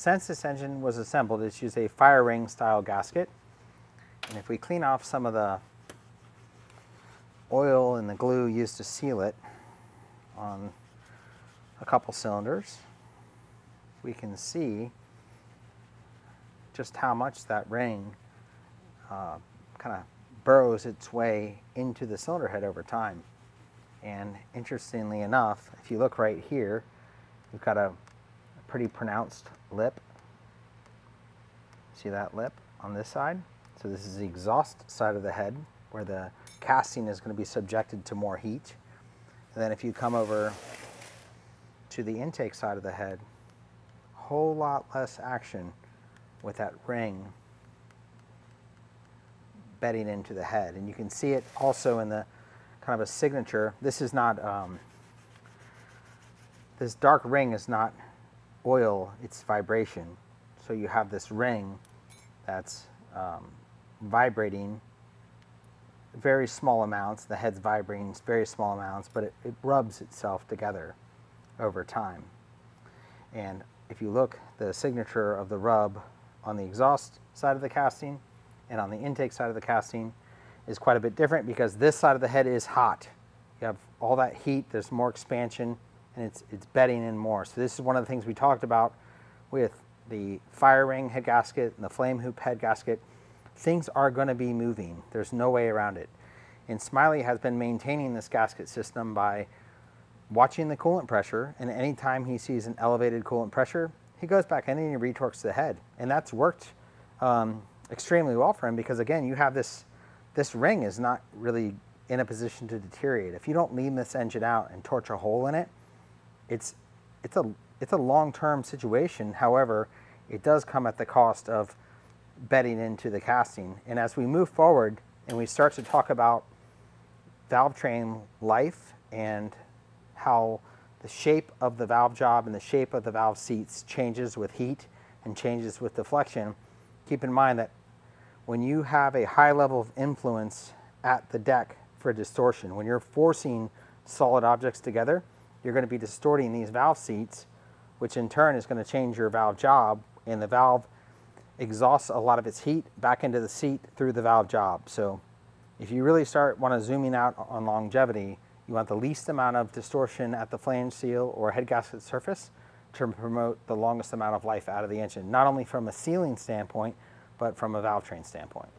Since this engine was assembled, it's used a fire ring style gasket. And if we clean off some of the oil and the glue used to seal it on a couple cylinders, we can see just how much that ring kind of burrows its way into the cylinder head over time. And interestingly enough, if you look right here, you've got a pretty pronounced lip. See that lip on this side? So this is the exhaust side of the head where the casting is going to be subjected to more heat. And then if you come over to the intake side of the head, a whole lot less action with that ring bedding into the head. And you can see it also in the kind of a signature. This is not, this dark ring is not oil, it's vibration. So you have this ring that's vibrating very small amounts, the head's vibrating very small amounts, but it rubs itself together over time. And if you look, the signature of the rub on the exhaust side of the casting and on the intake side of the casting is quite a bit different because this side of the head is hot. You have all that heat, there's more expansion, and it's bedding in more. So this is one of the things we talked about with the fire ring head gasket and the flame hoop head gasket. Things are going to be moving. There's no way around it. And Smiley has been maintaining this gasket system by watching the coolant pressure, and anytime he sees an elevated coolant pressure, he goes back in and he retorques the head. And that's worked extremely well for him because, again, you have this ring is not really in a position to deteriorate. If you don't lean this engine out and torch a hole in it, it's a long-term situation. However, it does come at the cost of bedding into the casting. And as we move forward and we start to talk about valve train life and how the shape of the valve job and the shape of the valve seats changes with heat and changes with deflection, keep in mind that when you have a high level of influence at the deck for distortion, when you're forcing solid objects together, you're going to be distorting these valve seats, which in turn is going to change your valve job, and the valve exhausts a lot of its heat back into the seat through the valve job. So if you really want to zooming out on longevity, you want the least amount of distortion at the flange seal or head gasket surface to promote the longest amount of life out of the engine, not only from a sealing standpoint, but from a valve train standpoint.